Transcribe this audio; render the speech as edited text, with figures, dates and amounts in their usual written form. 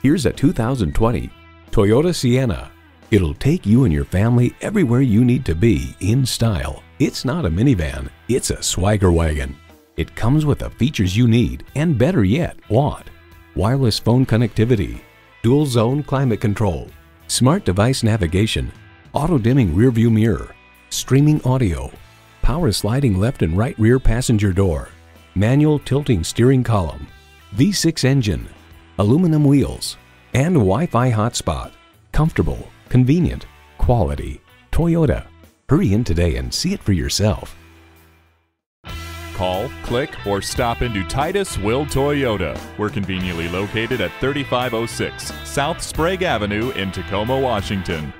Here's a 2020 Toyota Sienna. It'll take you and your family everywhere you need to be in style. It's not a minivan, it's a swagger wagon. It comes with the features you need and better yet, want. Wireless phone connectivity, dual zone climate control, smart device navigation, auto dimming rear view mirror, streaming audio, power sliding left and right rear passenger door, manual tilting steering column, V6 engine, aluminum wheels, and Wi-Fi hotspot. Comfortable, convenient, quality, Toyota. Hurry in today and see it for yourself. Call, click, or stop into Titus Will Toyota. We're conveniently located at 3506 South Sprague Avenue in Tacoma, Washington.